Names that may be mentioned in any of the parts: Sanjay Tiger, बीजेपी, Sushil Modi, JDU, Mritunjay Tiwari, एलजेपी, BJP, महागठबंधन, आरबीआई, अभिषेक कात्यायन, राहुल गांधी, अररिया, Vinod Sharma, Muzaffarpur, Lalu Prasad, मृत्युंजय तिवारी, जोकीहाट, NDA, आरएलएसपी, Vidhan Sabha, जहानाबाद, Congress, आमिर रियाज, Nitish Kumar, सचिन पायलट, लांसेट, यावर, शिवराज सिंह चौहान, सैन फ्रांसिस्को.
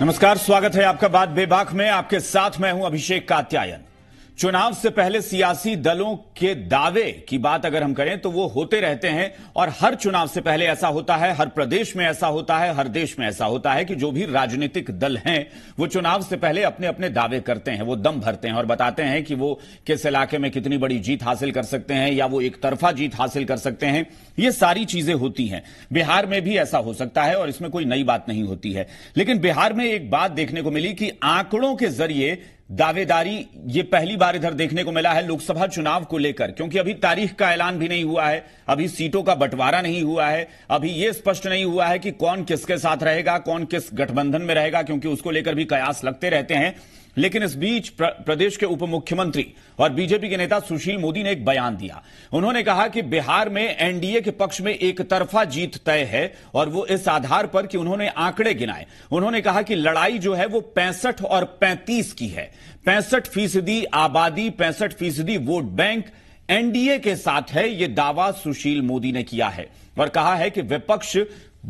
नमस्कार, स्वागत है आपका बात बेबाक में। आपके साथ मैं हूं अभिषेक कात्यायन। चुनाव से पहले सियासी दलों के दावे की बात अगर हम करें तो वो होते रहते हैं और हर चुनाव से पहले ऐसा होता है, हर प्रदेश में ऐसा होता है, हर देश में ऐसा होता है कि जो भी राजनीतिक दल हैं वो चुनाव से पहले अपने अपने दावे करते हैं, वो दम भरते हैं और बताते हैं कि वो किस इलाके में कितनी बड़ी जीत हासिल कर सकते हैं या वो एक तरफा जीत हासिल कर सकते हैं। ये सारी चीजें होती हैं। बिहार में भी ऐसा हो सकता है और इसमें कोई नई बात नहीं होती है। लेकिन बिहार में एक बात देखने को मिली कि आंकड़ों के जरिए दावेदारी ये पहली बार इधर देखने को मिला है लोकसभा चुनाव को लेकर, क्योंकि अभी तारीख का ऐलान भी नहीं हुआ है, अभी सीटों का बंटवारा नहीं हुआ है, अभी ये स्पष्ट नहीं हुआ है कि कौन किसके साथ रहेगा, कौन किस गठबंधन में रहेगा, क्योंकि उसको लेकर भी कयास लगते रहते हैं। लेकिन इस बीच प्रदेश के उप मुख्यमंत्री और बीजेपी के नेता सुशील मोदी ने एक बयान दिया। उन्होंने कहा कि बिहार में एनडीए के पक्ष में एक तरफा जीत तय है और वो इस आधार पर कि उन्होंने आंकड़े गिनाए। उन्होंने कहा कि लड़ाई जो है वो 65 और 35 की है। 65% आबादी, 65% वोट बैंक एनडीए के साथ है, ये दावा सुशील मोदी ने किया है और कहा है कि विपक्ष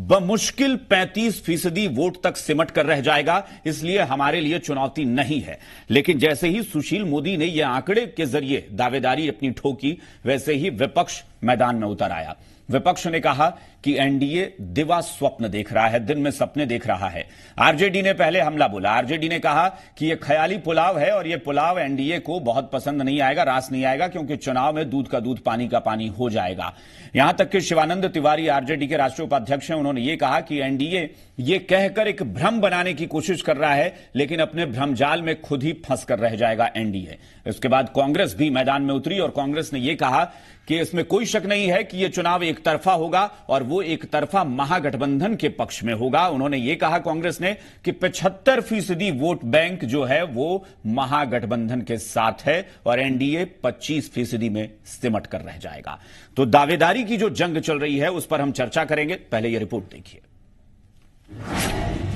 बमुश्किल 35% वोट तक सिमट कर रह जाएगा, इसलिए हमारे लिए चुनौती नहीं है। लेकिन जैसे ही सुशील मोदी ने यह आंकड़े के जरिए दावेदारी अपनी ठोकी, वैसे ही विपक्ष मैदान में उतर आया। विपक्ष ने कहा कि एनडीए दिवा स्वप्न देख रहा है, दिन में सपने देख रहा है। आरजेडी ने पहले हमला बोला। आरजेडी ने कहा कि यह ख्याली पुलाव है और यह पुलाव एनडीए को बहुत पसंद नहीं आएगा, रास नहीं आएगा, क्योंकि चुनाव में दूध का दूध पानी का पानी हो जाएगा। यहां तक कि शिवानंद तिवारी आरजेडी के राष्ट्रीय उपाध्यक्ष हैं, उन्होंने ये कहा कि एनडीए ये कहकर एक भ्रम बनाने की कोशिश कर रहा है, लेकिन अपने भ्रमजाल में खुद ही फंस कर रह जाएगा एनडीए। इसके बाद कांग्रेस भी मैदान में उतरी और कांग्रेस ने यह कहा कि इसमें कोई शक नहीं है कि यह चुनाव एक तरफा होगा और वो एक तरफा महागठबंधन के पक्ष में होगा। उन्होंने ये कहा कांग्रेस ने कि 75% वोट बैंक जो है वो महागठबंधन के साथ है और एनडीए 25% में सिमट कर रह जाएगा। तो दावेदारी की जो जंग चल रही है उस पर हम चर्चा करेंगे। पहले ये रिपोर्ट देखिए।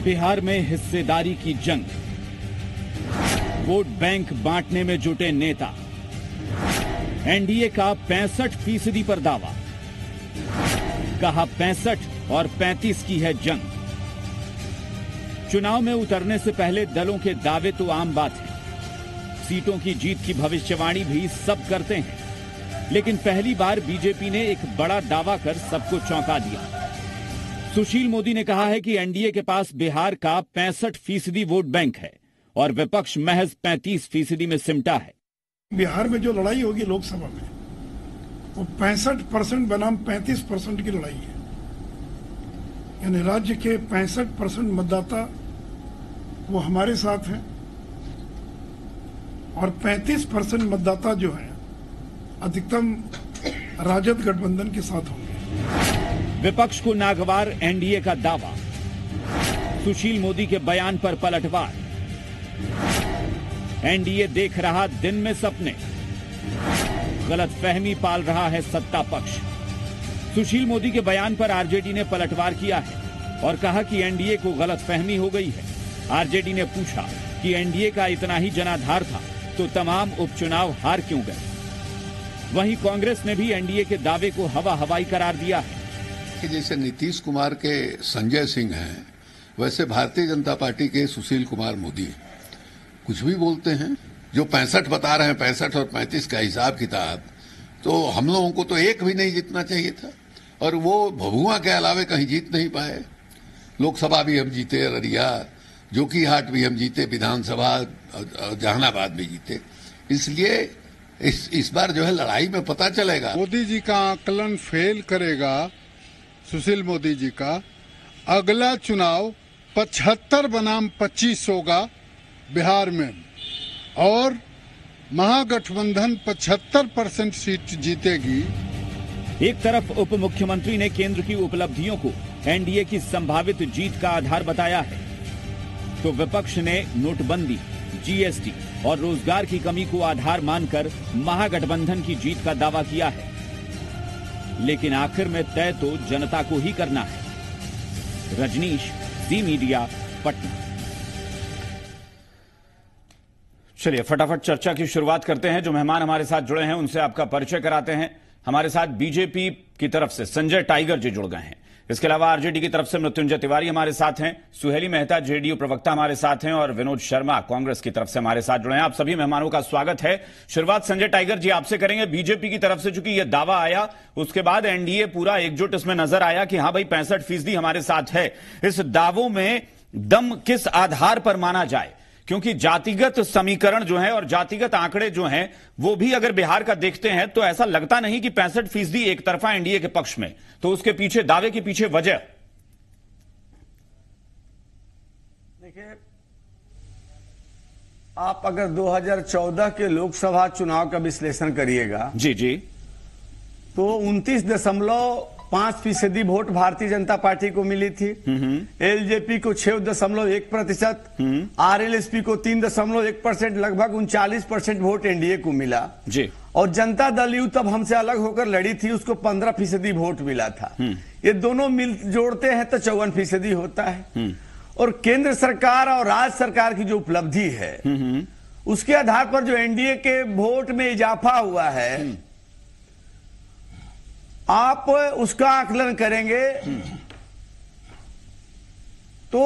बिहार में हिस्सेदारी की जंग, वोट बैंक बांटने में जुटे नेता, एनडीए का 65% पर दावा, कहा 65 और 35 की है जंग। चुनाव में उतरने से पहले दलों के दावे तो आम बात है, सीटों की जीत की भविष्यवाणी भी सब करते हैं, लेकिन पहली बार बीजेपी ने एक बड़ा दावा कर सबको चौंका दिया। सुशील मोदी ने कहा है कि एनडीए के पास बिहार का 65% वोट बैंक है और विपक्ष महज 35% में सिमटा है। बिहार में जो लड़ाई होगी लोकसभा में वो 65% बनाम 35% की लड़ाई है, यानी राज्य के 65% मतदाता वो हमारे साथ हैं और 35% मतदाता जो है अधिकतम राजद गठबंधन के साथ होंगे। विपक्ष को नागवार एनडीए का दावा, सुशील मोदी के बयान पर पलटवार, एनडीए देख रहा दिन में सपने, गलतफहमी पाल रहा है सत्ता पक्ष। सुशील मोदी के बयान पर आरजेडी ने पलटवार किया है और कहा कि एनडीए को गलतफहमी हो गई है। आरजेडी ने पूछा कि एनडीए का इतना ही जनाधार था तो तमाम उपचुनाव हार क्यों गए। वहीं कांग्रेस ने भी एनडीए के दावे को हवा हवाई करार दिया है। कि जैसे नीतीश कुमार के संजय सिंह हैं, वैसे भारतीय जनता पार्टी के सुशील कुमार मोदी कुछ भी बोलते हैं। जो 65 बता रहे हैं, 65 और 35 का हिसाब किताब, तो हम लोगों को तो एक भी नहीं जीतना चाहिए था और वो भभुआ के अलावे कहीं जीत नहीं पाए। लोकसभा भी हम जीते, अररिया, जोकीहाट भी हम जीते, विधानसभा और जहानाबाद भी जीते। इसलिए इस बार जो है लड़ाई में पता चलेगा। मोदी जी का आकलन फेल करेगा सुशील मोदी जी का। अगला चुनाव 75 बनाम 25 होगा बिहार में और महागठबंधन 75% सीट जीतेगी। एक तरफ उप मुख्यमंत्री ने केंद्र की उपलब्धियों को एनडीए की संभावित जीत का आधार बताया है, तो विपक्ष ने नोटबंदी, जीएसटी और रोजगार की कमी को आधार मानकर महागठबंधन की जीत का दावा किया है। लेकिन आखिर में तय तो जनता को ही करना है। रजनीश, जी मीडिया, पटना। चलिए फटाफट चर्चा की शुरुआत करते हैं। जो मेहमान हमारे साथ जुड़े हैं उनसे आपका परिचय कराते हैं। हमारे साथ बीजेपी की तरफ से संजय टाइगर जी जुड़ गए हैं। इसके अलावा आरजेडी की तरफ से मृत्युंजय तिवारी हमारे साथ हैं, सुहेली मेहता जेडीयू प्रवक्ता हमारे साथ हैं और विनोद शर्मा कांग्रेस की तरफ से हमारे साथ जुड़े हैं। आप सभी मेहमानों का स्वागत है। शुरुआत संजय टाइगर जी आपसे करेंगे। बीजेपी की तरफ से चूंकि यह दावा आया उसके बाद एनडीए पूरा एकजुट इसमें नजर आया कि हाँ भाई 65% हमारे साथ है। इस दावों में दम किस आधार पर माना जाए, क्योंकि जातिगत समीकरण जो है और जातिगत आंकड़े जो हैं वो भी अगर बिहार का देखते हैं तो ऐसा लगता नहीं कि 65% एक तरफा एनडीए के पक्ष में, तो उसके पीछे दावे के पीछे वजह। देखिए आप अगर 2014 के लोकसभा चुनाव का विश्लेषण करिएगा जी तो 29.5% वोट भारतीय जनता पार्टी को मिली थी, एलजेपी को 6.1%, आरएलएसपी को 3.1%, लगभग 39% वोट एनडीए को मिला जी। और जनता दल यू तब हमसे अलग होकर लड़ी थी, उसको 15% वोट मिला था। ये दोनों मिल जोड़ते हैं तो 54% होता है। और केंद्र सरकार और राज्य सरकार की जो उपलब्धि है उसके आधार पर जो एनडीए के वोट में इजाफा हुआ है आप उसका आकलन करेंगे तो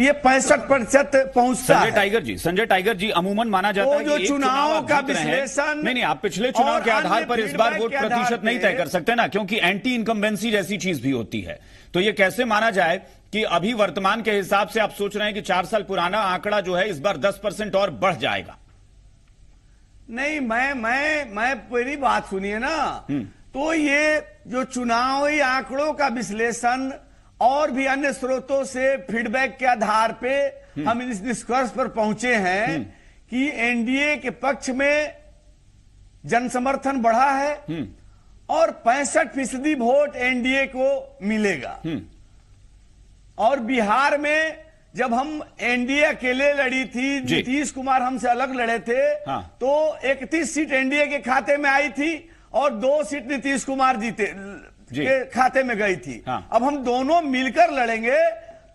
ये 65% पहुंचता है। संजय टाइगर जी अमूमन माना जाता है कि चुनाव का विश्लेषण नहीं, आप पिछले चुनाव के आधार पर इस बार वोट प्रतिशत नहीं तय कर सकते ना, क्योंकि एंटी इनकम्बेंसी जैसी चीज भी होती है। तो ये कैसे माना जाए कि अभी वर्तमान के हिसाब से आप सोच रहे हैं कि 4 साल पुराना आंकड़ा जो है इस बार 10% और बढ़ जाएगा? नहीं, मैं पूरी बात सुनिए ना। तो ये जो चुनावी आंकड़ों का विश्लेषण और भी अन्य स्रोतों से फीडबैक के आधार पे हम इस निष्कर्ष पर पहुंचे हैं कि एनडीए के पक्ष में जनसमर्थन बढ़ा है और 65% वोट एनडीए को मिलेगा। और बिहार में जब हम एनडीए अकेले लड़ी थी, नीतीश कुमार हमसे अलग लड़े थे, तो 31 सीट एनडीए के खाते में आई थी और 2 सीट नीतीश कुमार के खाते में गई थी। अब हम दोनों मिलकर लड़ेंगे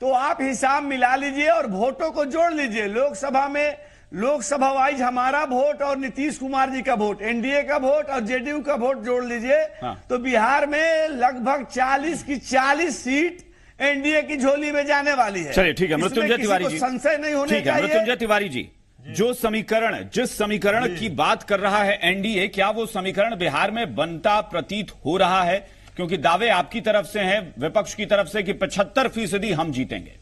तो आप हिसाब मिला लीजिए और वोटों को जोड़ लीजिए। लोकसभा में लोकसभा वाइज हमारा वोट और नीतीश कुमार जी का वोट, एनडीए का वोट और जेडीयू का वोट जोड़ लीजिए तो बिहार में लगभग 40 की 40 सीट एनडीए की झोली में जाने वाली है। चलिए ठीक है मृत्युंजय तिवारी जी, संशय नहीं होने चाहिए। मृत्युंजय तिवारी जी, जो समीकरण जिस समीकरण की बात कर रहा है एनडीए, क्या वो समीकरण बिहार में बनता प्रतीत हो रहा है? क्योंकि दावे आपकी तरफ से हैं, विपक्ष की तरफ से, कि 75% हम जीतेंगे।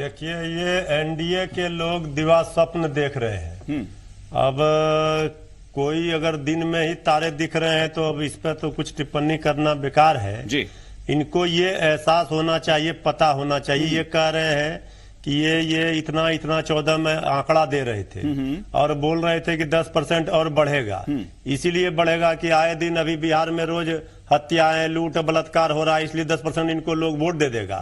देखिए ये एनडीए के लोग दिवा स्वप्न देख रहे हैं। अब कोई अगर दिन में ही तारे दिख रहे हैं तो अब इस पर तो कुछ टिप्पणी करना बेकार है जी। इनको ये एहसास होना चाहिए, पता होना चाहिए। ये कह रहे हैं कि ये इतना 14 में आंकड़ा दे रहे थे और बोल रहे थे कि 10% और बढ़ेगा, इसीलिए बढ़ेगा कि आए दिन अभी बिहार में रोज हत्याएं, लूट, बलात्कार हो रहा है, इसलिए 10% इनको लोग वोट दे देगा।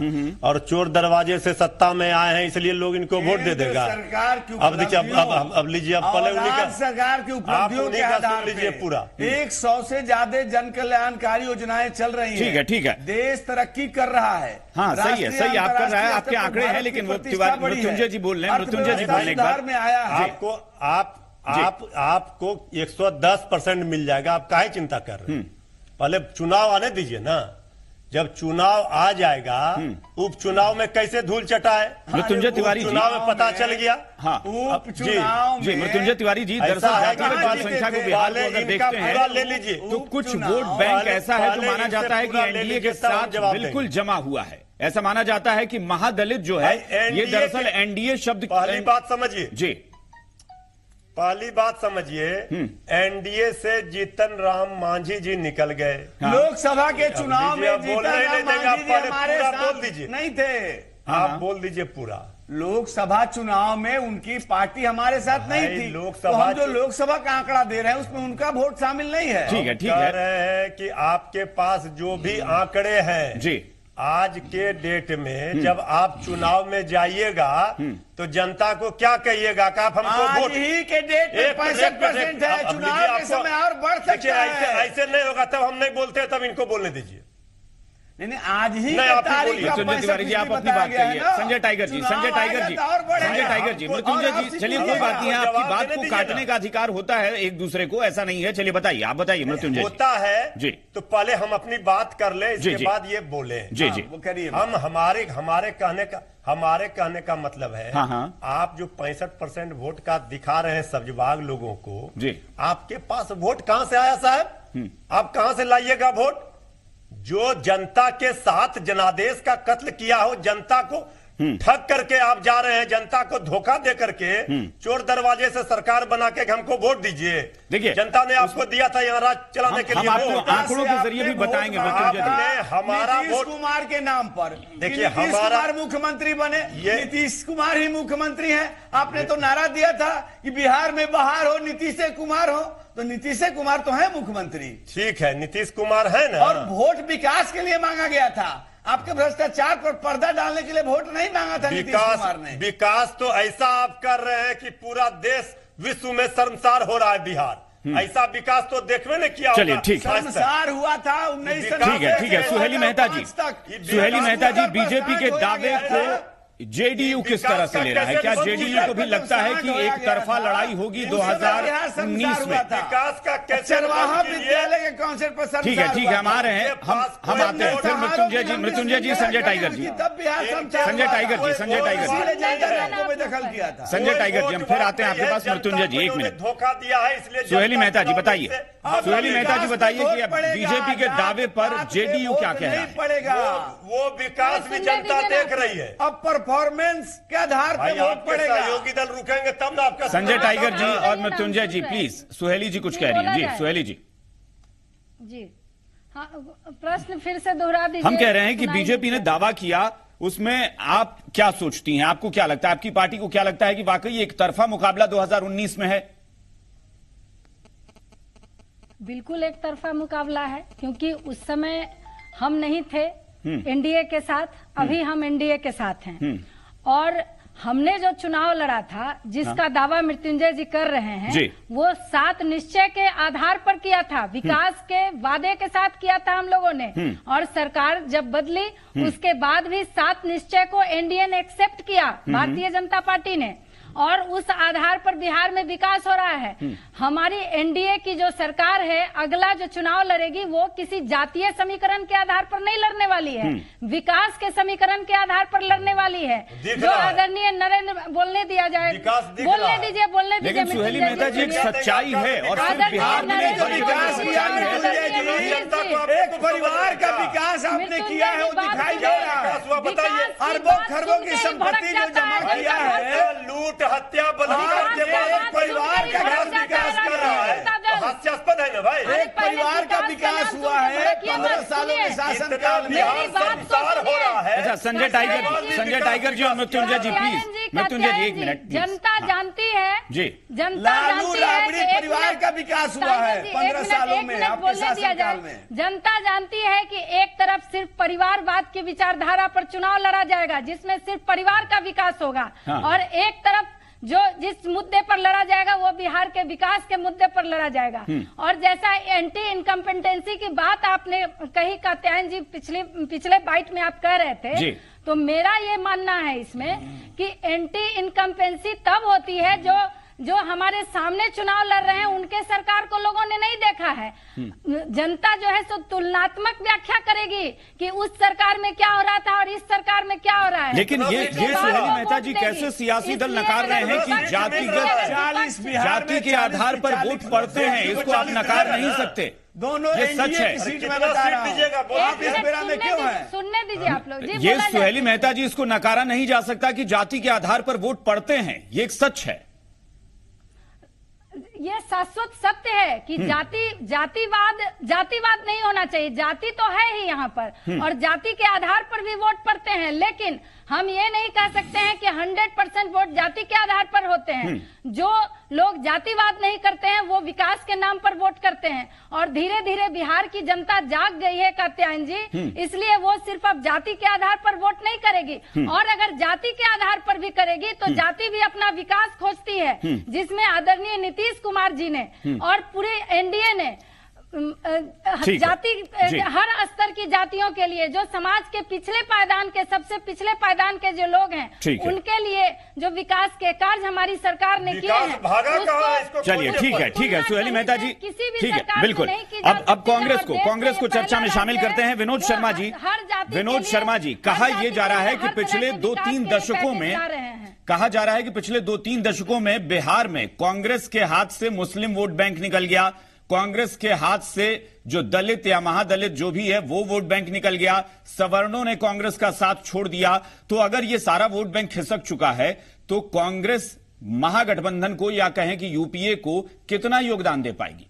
और चोर दरवाजे से सत्ता में आए हैं इसलिए लोग इनको वोट दे देगा। अब देखिए, अब लीजिए, अब पहले सरकार की उपलब्धियों के आधार लीजिए पूरा 100 से ज्यादा जन कल्याणकारी योजनाएं चल रही है। ठीक है, देश तरक्की कर रहा है। हाँ सही है, आप कर रहा है, आपके आंकड़े हैं, लेकिन मृत्युंजय जी बोल रहे हैं, मृत्युंजय जी बोलने के बाद में आया आपको आपको 110% मिल जाएगा। आप काहे चिंता कर रहे हैं, पहले चुनाव आने दीजिए ना। जब चुनाव आ जाएगा उपचुनाव में कैसे धूल चटाए। मृत्युंजय तिवारी जी, चुनाव में पता चल गया। उपचुनाव जी मृत्युंजय तिवारी जी, दरअसल संख्या को बिहार में अगर देखते हैं ले लीजिए तो कुछ वोट बैंक ऐसा है जो माना जाता है कि एनडीए के साथ बिल्कुल जमा हुआ है। ऐसा माना जाता है कि महादलित जो है ये दरअसल एनडीए शब्द। पहली बात समझिए जी, पहली बात समझिए, एनडीए से जीतन राम मांझी जी निकल गए। लोकसभा के चुनाव में बोल दीजिए पूरा लोकसभा चुनाव में उनकी पार्टी हमारे साथ नहीं थी। लोकसभा तो जो लोकसभा का आंकड़ा दे रहे हैं उसमें उनका वोट शामिल नहीं है। ठीक है, कह रहे हैं कि आपके पास जो भी आंकड़े हैं जी आज के डेट में, जब आप चुनाव में जाइएगा तो जनता को क्या कहिएगा कि आप हमको वोट। आज ही के डेट में 65% है, चुनाव के समय और बढ़ सकता है। ऐसे नहीं होगा तब हम नहीं बोलते, तब इनको बोलने दीजिए। नहीं आज ही मृत्युंजय तिवारी जी आप अपनी बात करिए। संजय टाइगर जी मृत्युंजय जी चलिए कोई बात नहीं है, आपकी बात को काटने का अधिकार होता है एक दूसरे को, ऐसा नहीं है। चलिए बताइए, आप बताइए मृत्युंजय होता है जी तो पहले हम अपनी बात कर ले, इसके बाद ये बोले। जी जी वो करिए। हम हमारे कहने का मतलब है आप जो 65% वोट का दिखा रहे हैं सब्जबाग लोगों को, आपके पास वोट कहाँ से आया साहब? आप कहाँ से लाइएगा वोट? जो जनता के साथ जनादेश का कत्ल किया हो, जनता को ठग करके आप जा रहे हैं, जनता को धोखा दे करके चोर दरवाजे से सरकार बना के हमको वोट दीजिए। देखिए जनता ने आपको दिया था यहाँ राज चलाने के लिए, आंकड़ों के जरिए भी बताएंगे। हमारा वोट कुमार के नाम पर, देखिए हमारा मुख्यमंत्री बने, नीतीश कुमार ही मुख्यमंत्री है। आपने तो नारा दिया था कि बिहार में बाहर हो नीतीश कुमार हो, तो नीतीश कुमार तो है मुख्यमंत्री, ठीक है नीतीश कुमार है ना, और वोट विकास के लिए मांगा गया था, आपके भ्रष्टाचार पर पर्दा डालने के लिए वोट नहीं मांगा था नीतीश कुमार ने। विकास तो ऐसा आप कर रहे हैं कि पूरा देश विश्व में शर्मसार हो रहा है बिहार, ऐसा विकास तो देखने ने किया। चलिए ठीक है, शर्मसार हुआ था 19 ठीक है। सुहेली मेहता जी बीजेपी के दावे को जेडीयू किस तरह से ले रहा है? क्या जेडीयू को भी लगता है कि एक तरफा लड़ाई होगी 2019 में? विकास का चरवाहा विद्यालय के काउंसिल पर सरकार, ठीक है हम आ रहे हैं, हम आते हैं फिर मृत्युंजय जी संजय टाइगर जी हम फिर आते हैं आपके पास। मृत्युंजय जी एक मिनट, धोखा दिया है इसलिए। सुहेली मेहता जी बताइए कि बीजेपी के दावे पर जेडीयू क्या कह रहा है? पड़ेगा वो विकास भी जनता देख रही है, अब परफॉर्मेंस के आधार पर वोट पड़ेगा, योगी दल रुकेंगे तब ना आपका। संजय टाइगर जी और मृत्युंजय जी प्लीज, सुहेली जी कुछ कह रही है। जी सुहेली जी हाँ, प्रश्न फिर से दोहरा दीजिए। हम कह रहे हैं कि बीजेपी ने दावा किया, उसमें आप क्या सोचती हैं, आपको क्या लगता है, आपकी पार्टी को क्या लगता है कि वाकई एक तरफा मुकाबला 2019 में है? बिल्कुल एक तरफा मुकाबला है, क्योंकि उस समय हम नहीं थे एनडीए के साथ, अभी हम एनडीए के साथ हैं, और हमने जो चुनाव लड़ा था जिसका दावा मृत्युंजय जी कर रहे हैं वो 7 निश्चय के आधार पर किया था, विकास के वादे के साथ किया था हम लोगों ने, और सरकार जब बदली उसके बाद भी 7 निश्चय को एनडीए ने एक्सेप्ट किया, भारतीय जनता पार्टी ने, और उस आधार पर बिहार में विकास हो रहा है। हमारी एनडीए की जो सरकार है अगला जो चुनाव लड़ेगी वो किसी जातीय समीकरण के आधार पर नहीं लड़ने वाली है, विकास के समीकरण के आधार पर लड़ने वाली है। जो आदरणीय नरेंद्र, बोलने दिया जाए, बोलने दीजिए। सुहेली मेहता जी एक सच्चाई है और बिहार में एक परिवार का विकास आपने किया है, अरबों खरबों की संपत्ति में जमा किया है, लूट हत्या बलात्कार के बाद परिवार का घर विकास कर रहा है, हास्यास्पद है ना भाई? एक परिवार का विकास हुआ है 15 सालों के शासनकाल में, संसार हो रहा है। अच्छा संजय टाइगर जी और मृत्युंजय जी प्लीज, मृत्युंजय जी एक मिनट। जनता जानती है जी, लालू राबड़ी परिवार का विकास हुआ है 15 सालों में आपके शासनकाल में। जनता जानती है कि एक तरफ सिर्फ परिवारवाद की विचारधारा पर चुनाव लड़ा जाएगा जिसमें सिर्फ परिवार का विकास होगा, और एक तरफ जो जिस मुद्दे पर लड़ा जाएगा वो बिहार के विकास के मुद्दे पर लड़ा जाएगा। और जैसा एंटी इनकम्पेटेंसी की बात आपने कही, कात्यायन जी पिछले बाइट में आप कह रहे थे, तो मेरा ये मानना है इसमें कि एंटी इनकम्पेटेंसी तब होती है जो हमारे सामने चुनाव लड़ रहे हैं उनके सरकार को लोगों ने नहीं देखा है। जनता जो है सो तुलनात्मक व्याख्या करेगी कि उस सरकार में क्या हो रहा था और इस सरकार में क्या हो रहा है। लेकिन ये सुहेली मेहता जी कैसे सियासी दल नकार रहे हैं कि जाति के आधार पर वोट पड़ते हैं, इसको आप नकार नहीं सकते। दोनों सच है, सुनने दीजिए आप लोग। ये सुहेली मेहता जी, इसको नकारा नहीं जा सकता कि जाति के आधार पर वोट पड़ते हैं, ये एक सच है, ये शाश्वत सत्य है कि जातिवाद नहीं होना चाहिए, जाति तो है ही यहाँ पर, और जाति के आधार पर भी वोट पड़ते हैं। लेकिन हम ये नहीं कह सकते हैं कि 100% वोट जाति के आधार पर होते हैं। जो लोग जातिवाद नहीं करते हैं वो विकास के नाम पर वोट करते हैं, और धीरे धीरे बिहार की जनता जाग गई है कात्यायन जी, इसलिए वो सिर्फ अब जाति के आधार पर वोट नहीं करेगी, और अगर जाति के आधार पर भी करेगी तो जाति भी अपना विकास खोजती है, जिसमें आदरणीय नीतीश कुमार जी ने और पूरे एनडीए ने जाति हर स्तर की जातियों के लिए, जो समाज के पिछले पायदान के सबसे पिछले पायदान के जो लोग हैं उनके लिए जो विकास के कार्य हमारी सरकार ने किए हैं। चलिए ठीक है सोहेली मेहता जी, ठीक है बिल्कुल। अब कांग्रेस को चर्चा में शामिल करते हैं। विनोद शर्मा जी कहा यह जा रहा है कि पिछले दो तीन दशकों में बिहार में कांग्रेस के हाथ से मुस्लिम वोट बैंक निकल गया, कांग्रेस के हाथ से जो दलित या महादलित जो भी है वो वोट बैंक निकल गया, सवर्णों ने कांग्रेस का साथ छोड़ दिया। तो अगर ये सारा वोट बैंक खिसक चुका है तो कांग्रेस महागठबंधन को या कहें कि यूपीए को कितना योगदान दे पाएगी?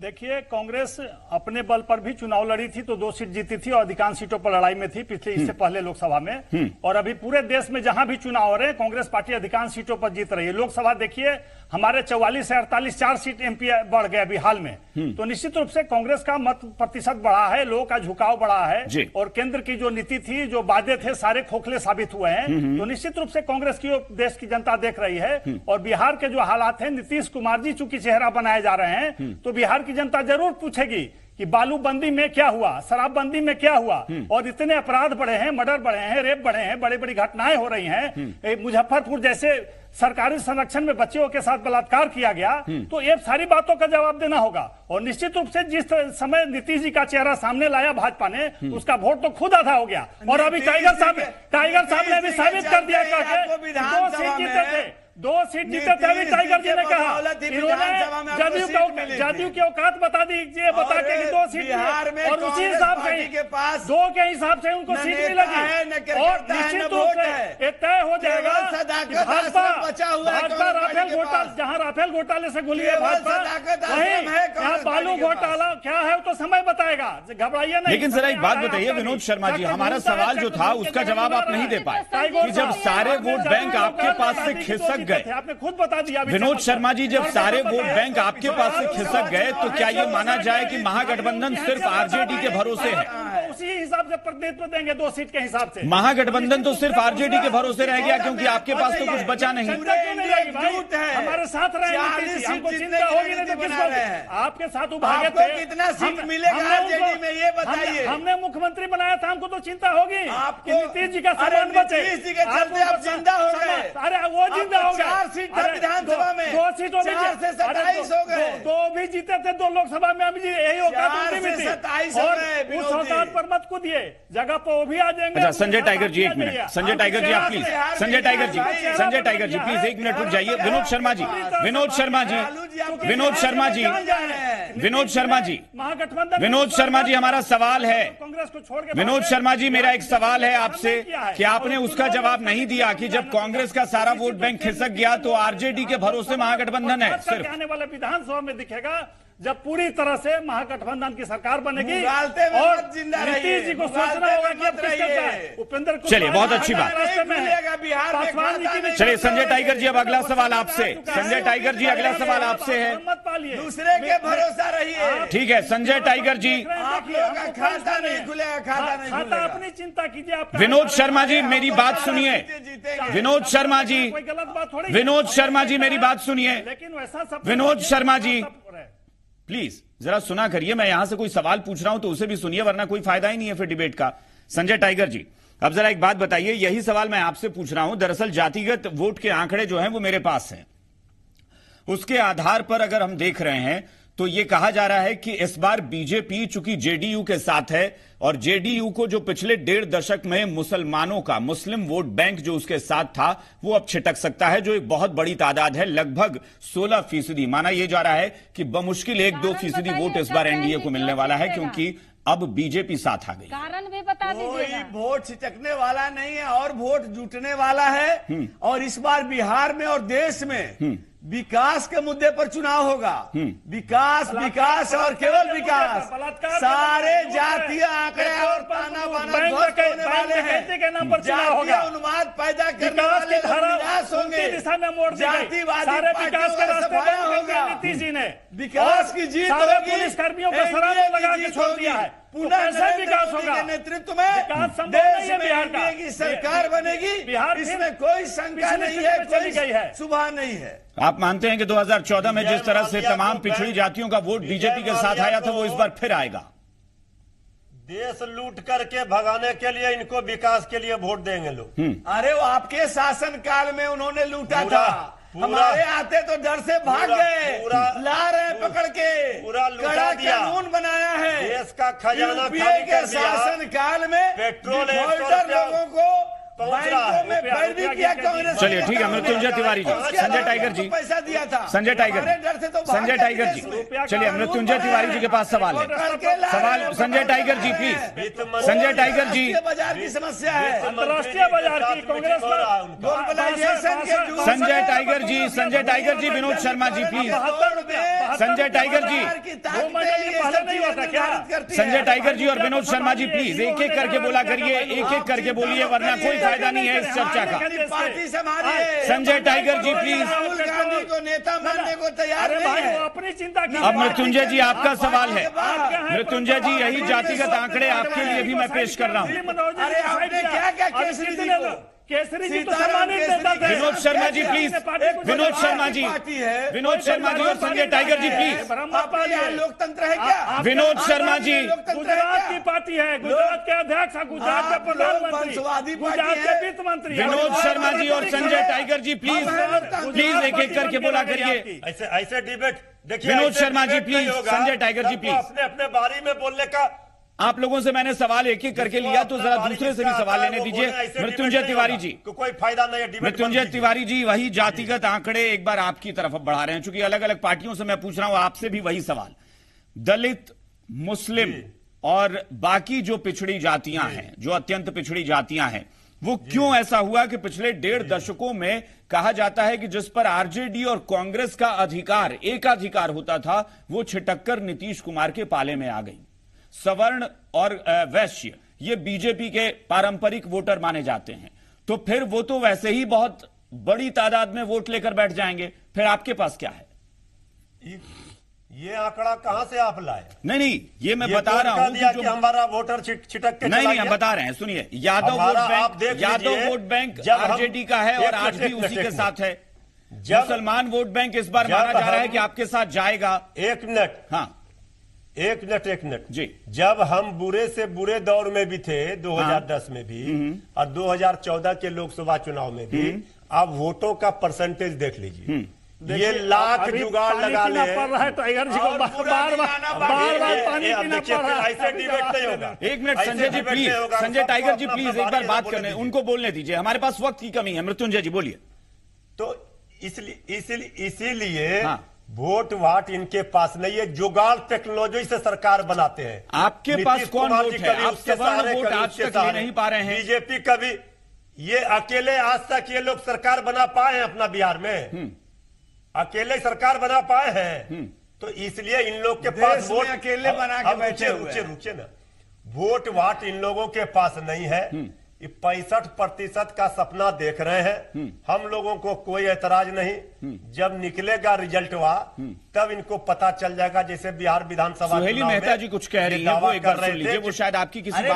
देखिए, कांग्रेस अपने बल पर भी चुनाव लड़ी थी तो 2 सीट जीती थी और अधिकांश सीटों पर लड़ाई में थी पिछले इससे पहले लोकसभा में, और अभी पूरे देश में जहां भी चुनाव हो रहे हैं कांग्रेस पार्टी अधिकांश सीटों पर जीत रही है। लोकसभा देखिए हमारे 44 से 48 4 सीट एमपी बढ़ गए अभी हाल में, तो निश्चित रूप से कांग्रेस का मत प्रतिशत बढ़ा है, लोगों का झुकाव बढ़ा है और केंद्र की जो नीति थी जो वादे थे सारे खोखले साबित हुए हैं। तो निश्चित रूप से कांग्रेस की देश की जनता देख रही है और बिहार के जो हालात है, नीतीश कुमार जी चूंकि चेहरा बनाए जा रहे हैं तो बिहार की जनता जरूर पूछेगी कि बालूबंदी में क्या हुआ, शराबबंदी में क्या हुआ, और इतने अपराध बढ़े हैं, मर्डर बढ़े हैं, रेप बढ़े हैं, बड़ी बड़ी घटनाएं हो रही हैं। मुजफ्फरपुर जैसे सरकारी संरक्षण में बच्चियों के साथ बलात्कार किया गया, तो ये सारी बातों का जवाब देना होगा। और निश्चित रूप से जिस समय नीतीश जी का चेहरा सामने लाया भाजपा ने, उसका वोट तो खुद आधा हो गया। और अभी टाइगर साहब ने भी साबित कर दिया, 2 सीट जीते थे। अभी टाइगर जी ने कहा इन्होंने जदयू की औकात बता दी, ये बता के 2 सीट और उसी हिसाब से 2 के हिसाब से उनको सीट मिल लगी। और निश्चित रूप से तय हो जाएगा भाजपा राफेल घोटाला, जहाँ राफेल घोटाले से घुली है भाजपा, वहीं बालू घोटाला क्या है तो समय बताएगा, घबराइए नहीं। लेकिन सर एक बात बताइए विनोद शर्मा जी, हमारा सवाल जो था उसका जवाब आप नहीं दे पाए। जब सारे वोट बैंक आपके पास से खिसक गए, आपने खुद बता दिया विनोद शर्मा जी, जब सारे वोट बैंक आपके पास से खिसक गए तो क्या ये माना जाए कि महागठबंधन सिर्फ आरजेडी के भरोसे है? उसी हिसाब से प्रतिनिधित्व देंगे 2 सीट के हिसाब से। महागठबंधन तो सिर्फ आरजेडी के भरोसे रह गया क्योंकि आपके पास तो कुछ बचा नहीं। हमारे साथ रहे आपके साथ उभागे थे, कितना सीट मिलेगा हमने मुख्यमंत्री बनाया था, हमको तो चिंता होगी नीतीश जी का सामान बचे। अरे वो जिंदा हो गए, 4 सीट था विधानसभा में, 2 सीटों में 4 से 27 हो गए, 2 भी जीते थे, 2 लोकसभा में अभी यही होगा 27 हो गए। उस औकात पर मत कूदिए, जगह पर वो भी आ जाएंगे। अच्छा Sanjay Tiger ji please 1 minute रुक जाइए। विनोद शर्मा जी हमारा सवाल है, कांग्रेस को छोड़ के विनोद शर्मा जी मेरा एक सवाल है आपसे कि आपने उसका जवाब नहीं दिया कि जब कांग्रेस का सारा वोट बैंक खिसक गया तो आरजेडी के भरोसे महागठबंधन है। सिर्फ आने वाला विधानसभा में दिखेगा जब पूरी तरह से महागठबंधन की सरकार बनेगी और नीतीश जी को सोचना होगा कि अब किसका है उपेंद्र कुमार। चलिए बहुत अच्छी बात। चलिए संजय टाइगर जी अब अगला सवाल आपसे, है दूसरे के भरोसा रहिए। ठीक है संजय टाइगर जी, आप लोगों का खाता नहीं खुलेगा, खाता अपनी चिंता कीजिए आप। विनोद शर्मा जी मेरी बात सुनिए लेकिन ऐसा विनोद शर्मा जी प्लीज जरा सुना करिए, मैं यहां से कोई सवाल पूछ रहा हूं तो उसे भी सुनिए वरना कोई फायदा ही नहीं है फिर डिबेट का। संजय टाइगर जी अब जरा एक बात बताइए, यही सवाल मैं आपसे पूछ रहा हूं। दरअसल जातिगत वोट के आंकड़े जो हैं वो मेरे पास हैं, उसके आधार पर अगर हम देख रहे हैं तो ये कहा जा रहा है कि इस बार बीजेपी चूंकि जेडीयू के साथ है और जेडीयू को जो पिछले 1.5 दशक में मुसलमानों का मुस्लिम वोट बैंक जो उसके साथ था वो अब छिटक सकता है, जो एक बहुत बड़ी तादाद है, लगभग 16%। माना यह जा रहा है कि बमुश्किल 1-2% वोट इस बार एनडीए को मिलने वाला है क्योंकि अब बीजेपी साथ आ गई। कारण भी बता दीजिए। वोट छिटकने वाला नहीं है और वोट जुटने वाला है, और इस बार बिहार में और देश में विकास के मुद्दे पर चुनाव होगा। विकास और केवल विकास, सारे जातीय आंकड़े और ताना बाना ध्वस्त होने वाले हैं। जातीय उन्माद पैदा करने वाले विकास होंगे, जातिवादी पार्टियों का सफाया होगा, नीतीश जी ने विकास की जीत होगी, पुलिसकर्मियों को शराब लगा के छोड़ दिया है। पुनः विकास होगा नेतृत्व में देश में एनडीए की सरकार बनेगी। बिहार इसमें कोई शंका नहीं है, कोई सुबह नहीं है। आप मानते हैं कि 2014 में जिस तरह से तमाम पिछड़ी जातियों का वोट बीजेपी के साथ आया था वो इस बार फिर आएगा? देश लूट करके भगाने के लिए इनको विकास के लिए वोट देंगे लोग। अरे वो आपके शासन काल में उन्होंने लूटा था, हमारे आते तो डर से भाग गए, ला रहे पकड़ के, कड़ा कानून बनाया है। देश का खजाना खाली के शासन काल में पेट्रोल लोगों को बैंकों में बैठ भी किया कांग्रेस। चलिए ठीक है, मृत्युंजय तिवारी जी, संजय टाइगर जी, पैसा दिया था संजय टाइगर जी। चलिए मृत्युंजय तिवारी जी के पास सवाल है, सवाल Sanjay Tiger ji please. Sanjay Tiger ji, बाजार की समस्या है, अंतर्राष्ट्रीय बाजार की कांग्रेस ग्लोबलाइजेशन के। Sanjay Tiger ji, Vinod Sharma ji please. Sanjay Tiger ji, और विनोद शर्मा जी प्लीज एक एक करके बोला करिए, एक एक करके बोलिए वरना कोई फायदा नहीं है इस चर्चा का। Sanjay Tiger ji please. राहुल गांधी को नेता मानने को तैयार है, अपनी चिंता की। अब मृत्युंजय जी आपका सवाल है। मृत्युंजय जी, यही जातिगत आंकड़े आपके लिए भी मैं पेश कर रहा हूँ। अरे आपने क्या क्या केसरी जी को, विनोद शर्मा जी प्लीज, विनोद शर्मा जी और संजय टाइगर जी प्लीज। लोकतंत्र है क्या? विनोद शर्मा जी, गुजरात की पार्टी है, गुजरात के अध्यक्ष, गुजरात के प्रधानमंत्री, गुजरात के वित्त मंत्री। विनोद शर्मा जी और संजय टाइगर जी प्लीज एक एक करके बोला करिए। ऐसे डिबेट देखिए। Vinod Sharma ji please, Sanjay Tiger ji please. अपने अपने बारे में बोलने का, आप लोगों से मैंने सवाल एक एक करके लिया तो जरा दूसरे से भी सवाल लेने दीजिए। मृत्युंजय तिवारी जी, कोई फायदा नहीं है। मृत्युंजय तिवारी जी, वही जातिगत आंकड़े एक बार आपकी तरफ बढ़ा रहे हैं, चूंकि अलग अलग पार्टियों से मैं पूछ रहा हूं आपसे भी वही सवाल। दलित, मुस्लिम और बाकी जो पिछड़ी जातियां हैं, जो अत्यंत पिछड़ी जातियां हैं, वो क्यों ऐसा हुआ कि पिछले 1.5 दशकों में कहा जाता है कि जिस पर आरजेडी और कांग्रेस का अधिकार, एकाधिकार होता था, वो छिटककर नीतीश कुमार के पाले में आ गई। सवर्ण और वैश्य ये बीजेपी के पारंपरिक वोटर माने जाते हैं, तो फिर वो तो वैसे ही बहुत बड़ी तादाद में वोट लेकर बैठ जाएंगे, फिर आपके पास क्या है? ये आंकड़ा कहां से आप लाए? नहीं, ये मैं बता रहा हूं कि हमारा वोटर छिटक के नहीं, हम बता रहे हैं, सुनिए। यादव वोट बैंक आरजेडी का है और आज भी उसी के साथ है। मुसलमान वोट बैंक इस बार माना जा रहा है कि आपके साथ जाएगा। एक मिनट, हाँ एक मिनट जी। जब हम बुरे से बुरे दौर में भी थे, 2010 में भी और 2014 के लोकसभा चुनाव में भी, आप वोटों का परसेंटेज देख लीजिए। ये लाख जुगाड़ लगा ले टाइगर जी को बार बार पानी पीना पड़ रहा है। ऐसे डिबेट नहीं होगा। एक minute Sanjay ji please, Sanjay Tiger ji please एक बार बात करने, उनको बोलने दीजिए, हमारे पास वक्त की कमी है। मृत्युंजय जी बोलिए। तो इसीलिए वोट वाट इनके पास नहीं है, जुगाड़ टेक्नोलॉजी से सरकार बनाते हैं। आपके पास कौन वोट है? आप सवर्ण वोट आज तक ले नहीं पा रहे हैं। बीजेपी कभी ये अकेले आज तक ये लोग सरकार बना पाए हैं अपना बिहार में, अकेले सरकार बना पाए हैं, तो इसलिए इन लोग के पास वोट अकेले बना के बैठे। रुचे ना, वोट वाट इन लोगों के पास नहीं है। 65% का सपना देख रहे हैं, हम लोगों को कोई ऐतराज नहीं। जब निकलेगा रिजल्ट हुआ तब इनको पता चल जाएगा। जैसे बिहार विधानसभा सोहेली मेहता जी कुछ कह रही है, वो एक बार सुन लीजिए, वो शायद आपकी किसी बात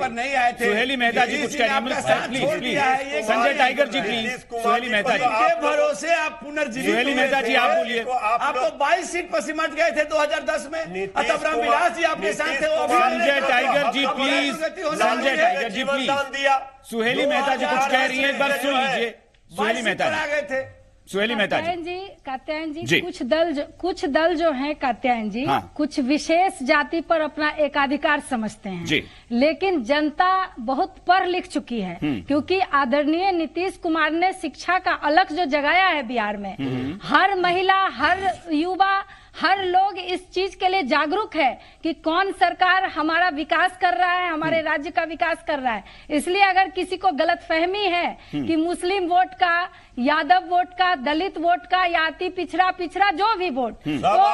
पर नहीं आए थे। सोहेली मेहता जी कुछ कह रही है। Sanjay Tiger ji please. सोहेली मेहता जी भरोसे आप पुनर्जीवित। सोहेली मेहता जी आप बोलिए। आप 22 सीट पर सिमट गए थे 2010 में, तब राम विलास जी आपके साथ थे। Sanjay Tiger ji please, Sanjay Tiger ji please. Suheli Mehta ji कुछ कह रही है, एक बार सुन लीजिए। सुहेली मेहता जी, सुहेली मेहता जी, कात्यायन जी, कुछ दल जो है कात्यायन जी, कुछ विशेष जाति पर अपना एकाधिकार समझते हैं, लेकिन जनता बहुत पढ़ लिख चुकी है, क्योंकि आदरणीय नीतीश कुमार ने शिक्षा का अलख जो जगाया है बिहार में, हर महिला, हर युवा, हर लोग इस चीज के लिए जागरूक है कि कौन सरकार हमारा विकास कर रहा है, हमारे राज्य का विकास कर रहा है। इसलिए अगर किसी को गलतफहमी है कि मुस्लिम वोट का, यादव वोट का, दलित वोट का या अति पिछड़ा जो भी वोट, तो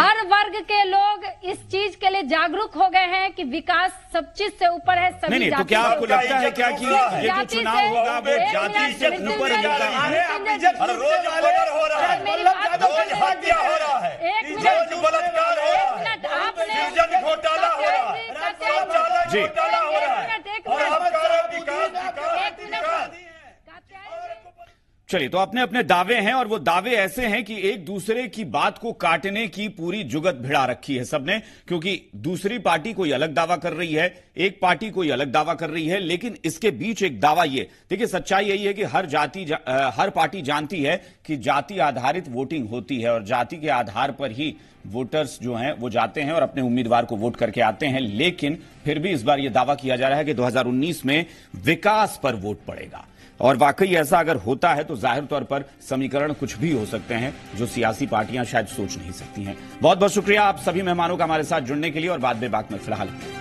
हर वर्ग के लोग इस चीज के लिए जागरूक हो गए हैं कि विकास सब चीज से ऊपर है। सभी जाति से एक मिनट, आपने जी चलिए, तो आपने अपने दावे हैं और वो दावे ऐसे हैं कि एक दूसरे की बात को काटने की पूरी जुगत भिड़ा रखी है सबने, क्योंकि दूसरी पार्टी कोई अलग दावा कर रही है, एक पार्टी कोई अलग दावा कर रही है, लेकिन इसके बीच एक दावा ये। देखिए, सच्चाई यही है कि हर पार्टी जानती है कि जाति आधारित वोटिंग होती है और जाति के आधार पर ही वोटर्स जो हैं वो जाते हैं और अपने उम्मीदवार को वोट करके आते हैं। लेकिन फिर भी इस बार ये दावा किया जा रहा है कि 2019 में विकास पर वोट पड़ेगा, और वाकई ऐसा अगर होता है तो जाहिर तौर पर समीकरण कुछ भी हो सकते हैं जो सियासी पार्टियां शायद सोच नहीं सकती हैं। बहुत बहुत शुक्रिया आप सभी मेहमानों का हमारे साथ जुड़ने के लिए, और बात बेबाक में फिलहाल